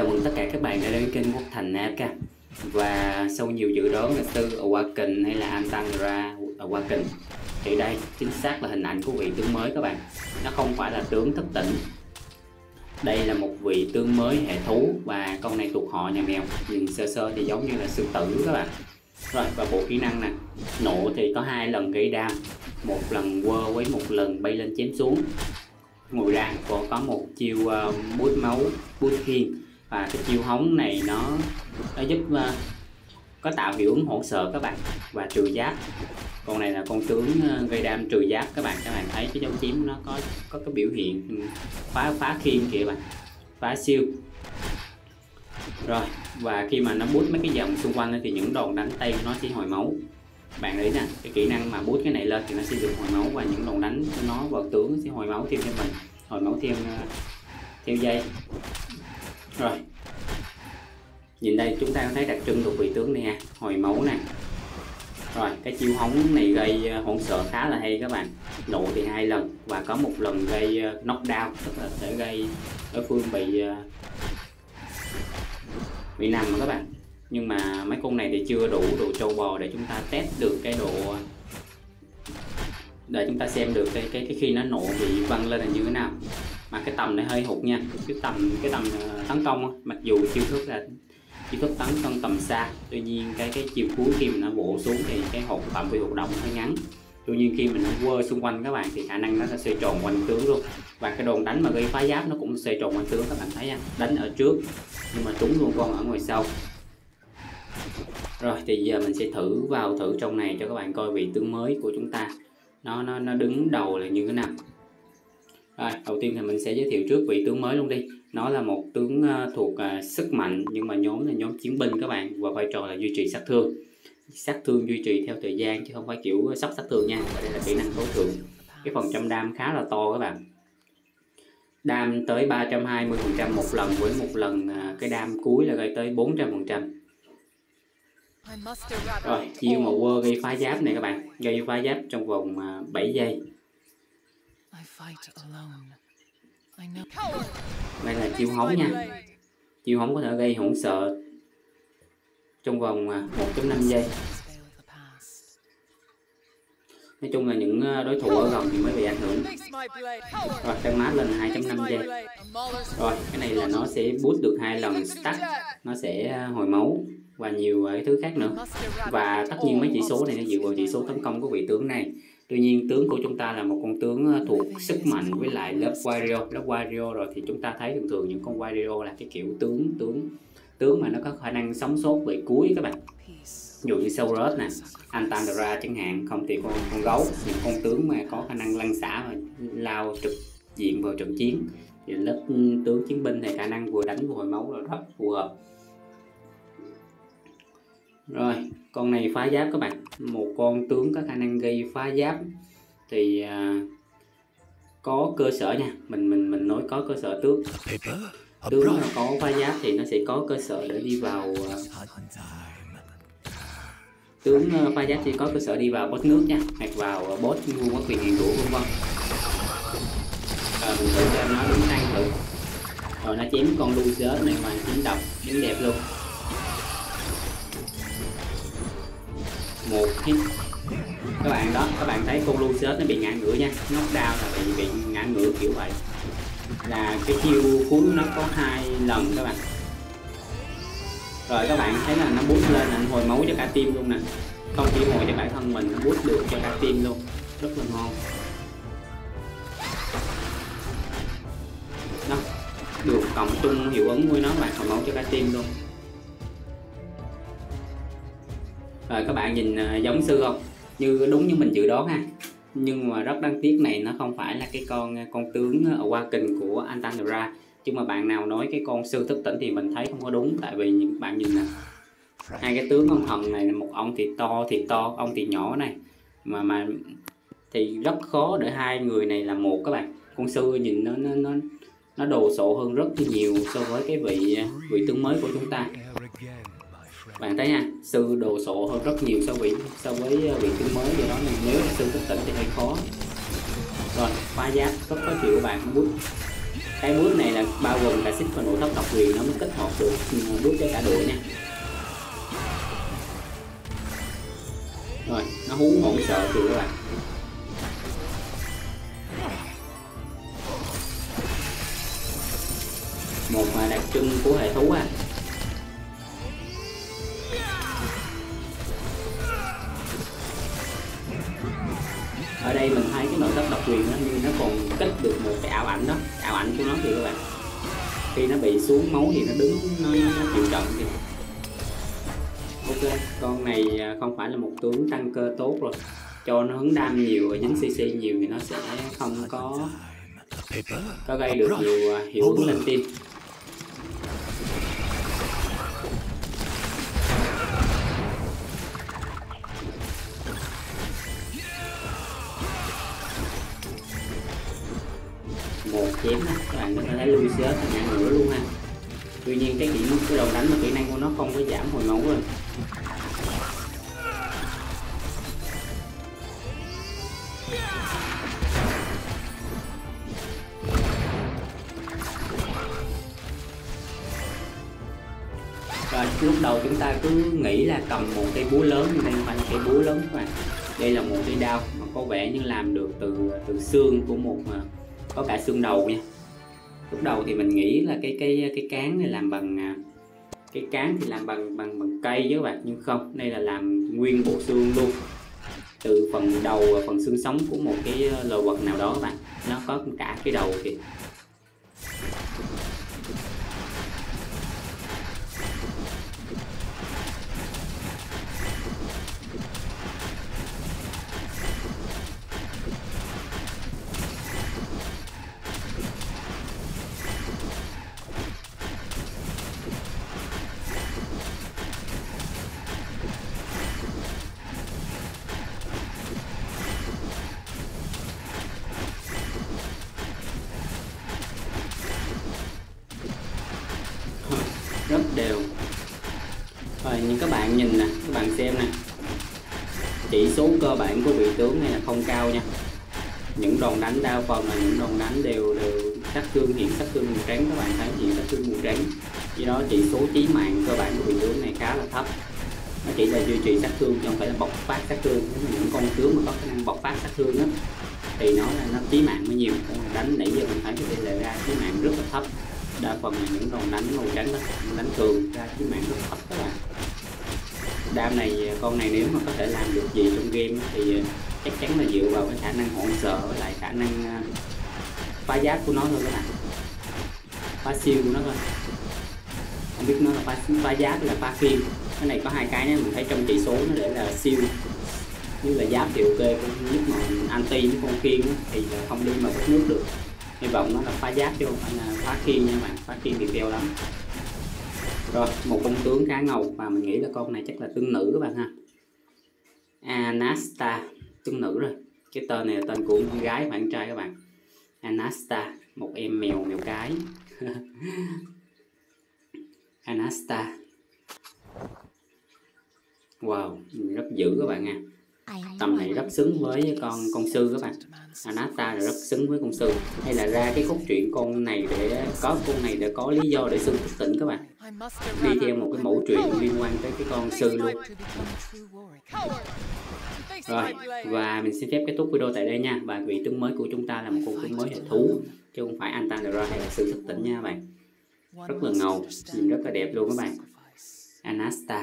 Chào mừng tất cả các bạn đã đến kênh Quốc Thành Afk. Và sau nhiều dự đoán là sư ở Hòa Kinh hay là Antandra ở Hòa Kinh, thì đây chính xác là hình ảnh của vị tướng mới các bạn. Nó không phải là tướng thức tỉnh. Đây là một vị tướng mới hệ thú và con này thuộc họ nhà mèo. Nhìn sơ sơ thì giống như là sư tử các bạn. Rồi, và bộ kỹ năng nè, nộ thì có 2 lần gây đam, 1 lần quơ với 1 lần bay lên chém xuống. Ngoài ra còn có một chiêu bút máu, bút khiên, và cái chiêu hóng này nó giúp có tạo hiệu ứng hỗ trợ các bạn, và trừ giáp. Con này là con tướng gây đam trừ giáp các bạn. Các bạn thấy cái dấu chím nó có cái biểu hiện phá khiên kìa bạn, phá siêu. Rồi, và khi mà nó bút mấy cái dòng xung quanh thì những đòn đánh tay của nó sẽ hồi máu. Bạn để ý nè, cái kỹ năng mà bút cái này lên thì nó sẽ được hồi máu, và những đòn đánh của nó vào tướng sẽ hồi máu thêm cho mình, hồi máu thêm theo dây. Rồi, nhìn đây chúng ta có thấy đặc trưng thuộc vị tướng này ha, hồi máu nè. Rồi, cái chiêu hóng này gây hỗn sợ khá là hay các bạn. Nộ thì 2 lần và có 1 lần gây knockdown, tức là sẽ gây đối phương bị nằm các bạn. Nhưng mà mấy con này thì chưa đủ đồ trâu bò để chúng ta test được cái độ, để chúng ta xem được cái khi nó nổ bị văng lên là như thế nào. Mà cái tầm này hơi hụt nha, cái tầm tấn công, mặc dù chiêu thức tấn công tầm xa, tuy nhiên cái chiều cuối khi mình nó bổ xuống thì cái hộp phạm vi hoạt động hơi ngắn. Tuy nhiên khi mình nó quơ xung quanh các bạn thì khả năng nó sẽ xoay tròn quanh tướng luôn, và cái đòn đánh mà gây phá giáp nó cũng xoay tròn quanh tướng các bạn thấy nha. Đánh ở trước nhưng mà trúng luôn con ở ngoài sau. Rồi thì giờ mình sẽ thử trong này cho các bạn coi vị tướng mới của chúng ta nó đứng đầu là như thế nào. Rồi, đầu tiên thì mình sẽ giới thiệu trước vị tướng mới luôn đi. Nó là một tướng thuộc sức mạnh, nhưng mà nhóm là nhóm chiến binh các bạn, và vai trò là duy trì sát thương. Sát thương duy trì theo thời gian chứ không phải kiểu sốc sát thương nha. Và đây là kỹ năng tối thượng. Cái phần trăm đam khá là to các bạn. Đam tới 320% 1 lần, với 1 lần cái đam cuối là gây tới 400%. Rồi, chiêu mà quơ gây phá giáp này các bạn, gây phá giáp trong vòng 7 giây. Đây là chiêu hóng nha. Chiêu hóng có thể gây hỗn sợ trong vòng 1.5 giây. Nói chung là những đối thủ ở gần thì mới bị ảnh hưởng. Rồi, tăng mát lên 2.5 giây. Rồi, cái này là nó sẽ boost được 2 lần stack, nó sẽ hồi máu và nhiều cái thứ khác nữa. Và tất nhiên mấy chỉ số này nó dựa vào chỉ số tấn công của vị tướng này. Tuy nhiên tướng của chúng ta là một con tướng thuộc sức mạnh với lại lớp Wario. Rồi thì chúng ta thấy thường thường những con Wario là cái kiểu tướng mà nó có khả năng sống sót về cuối các bạn. Ví dụ như Sauros nè, Antandra chẳng hạn, không thì con gấu, những con tướng mà có khả năng lăn xả và lao trực diện vào trận chiến. Thì lớp tướng chiến binh này khả năng vừa đánh vừa hồi máu là rất phù hợp. Rồi, con này phá giáp các bạn. Một con tướng có khả năng gây phá giáp thì có cơ sở nha. Mình nói có cơ sở tướng. Tướng mà có phá giáp thì nó sẽ có cơ sở để đi vào phá giáp thì có cơ sở đi vào boss nước nha, hoặc vào boss vua quốc quyền hiện hữu vân vân. Mình thử cho nó đúng năng thử. Rồi nó chém con Lucius này mà chính độc, chính đẹp luôn. 1 hit các bạn đó, các bạn thấy con Lucius nó bị ngã ngửa nha, knockdown là bị ngã ngửa kiểu vậy. Là cái chiêu cuối nó có 2 lần các bạn. Rồi các bạn thấy là nó boost lên, nó hồi máu cho cả team luôn nè, không chỉ hồi cho bản thân mình, nó boost được cho cả team luôn, rất là ngon. Nó được cộng chung hiệu ứng với nó, bạn hồi máu cho cả team luôn. Rồi các bạn nhìn giống sư không? Đúng như mình dự đoán ha. Nhưng mà rất đáng tiếc này nó không phải là cái con tướng ở Hòa Kinh của Antandra. Chứ mà bạn nào nói cái con sư thức tỉnh thì mình thấy không có đúng. Tại vì những bạn nhìn nè, 2 cái tướng ông thần này, một ông thì to ông thì nhỏ này, mà thì rất khó để 2 người này là một các bạn. Con sư nhìn nó đồ sộ hơn rất nhiều so với cái vị tướng mới của chúng ta. Bạn thấy nha, sư đồ sộ hơn rất nhiều so với vị tướng mới. Do đó nên nếu là sư thức tỉnh thì hơi khó. Rồi, phá giáp rất khó chịu các bạn, bút Cái bước này là bao gồm cả xích và nổ thấp độc quyền nó mới kết hợp được bước cho cả đội nha. Rồi, nó hú hỗn sợ kìa các bạn. Một đặc trưng của hệ thú à. Ở đây mình thấy cái nội thất độc quyền đó, nhưng nó còn kích được một cái ảo ảnh đó. Ảo ảnh của nó kìa các bạn. Khi nó bị xuống máu thì nó đứng, nó chịu trận kìa. Ok, con này không phải là một tướng tăng cơ tốt rồi. Cho nó hứng đam nhiều và dính CC nhiều thì nó sẽ không có gây được nhiều hiệu ứng lên team. Một chém đó, các bạn có thể thấy Lucius là ngã ngửa luôn ha. Tuy nhiên cái kỹ cái đầu đánh và kỹ năng của nó không có giảm hồi máu rồi. Rồi lúc đầu chúng ta cứ nghĩ là cầm một cây búa lớn, nhưng đây không phải là cây búa lớn các bạn. Đây là một cây đao mà có vẻ như làm được từ xương của một, có cả xương đầu nha. Lúc đầu thì mình nghĩ là cái cán này làm bằng cái cán thì làm bằng cây chứ các bạn, nhưng không, đây là làm nguyên bộ xương luôn, từ phần đầu và phần xương sống của một cái loài vật nào đó các bạn, nó có cả cái đầu kìa. Rất đều. Rồi như các bạn nhìn nè, các bạn xem nè, chỉ số cơ bản của vị tướng này là không cao nha. Những đòn đánh đa phần là những đòn đánh đều sát thương, hiện sát thương mù trắng, các bạn thấy hiện sát thương mù trắng. Vì đó chỉ số chí mạng cơ bản của vị tướng này khá là thấp. Nó chỉ là duy trì sát thương chứ không phải là bộc phát sát thương. Nếu mà những con tướng mà có khả năng bộc phát sát thương đó, thì nó là nó chí mạng mới nhiều. Đánh nãy giờ mình thấy cái tỷ lệ ra chí mạng rất là thấp. Đa phần là những đòn đánh màu trắng đó, đánh thường ra cái mạng rất thấp các bạn. Đam này, con này nếu mà có thể làm được gì trong game thì chắc chắn là dựa vào cái khả năng hỗn sợ với lại khả năng phá giáp của nó thôi các bạn, phá siêu của nó thôi. Không biết nó là phá giáp hay là phá khiên. Cái này có hai cái nên mình thấy trong chỉ số nó để là siêu như là giáp thì ok, nhưng mà anti với con khiên thì không đi mà bắt nước được. Hy vọng nó là phá giáp chứ không phải là phá khiên nha bạn, phá khiên thì keo lắm. Rồi, một con tướng khá ngầu và mình nghĩ là con này chắc là tương nữ các bạn ha. Anasta, tương nữ rồi. Cái tên này là tên của con gái và con trai các bạn. Anasta, một em mèo, mèo cái. Anasta. Wow, rất dữ các bạn nha. Tầm này rất xứng với con sư các bạn. Anasta là rất xứng với con sư. Hay là ra cái cốt truyện con này để có lý do để sư thức tỉnh các bạn. Đi theo một cái mẫu truyện liên quan tới cái con sư luôn. Rồi, và mình xin phép kết thúc video tại đây nha. Và vị tướng mới của chúng ta là một con tướng mới hệ thú, chứ không phải Antandra hay là sư thức tỉnh nha các bạn. Rất là ngầu, nhìn rất là đẹp luôn các bạn. Anasta.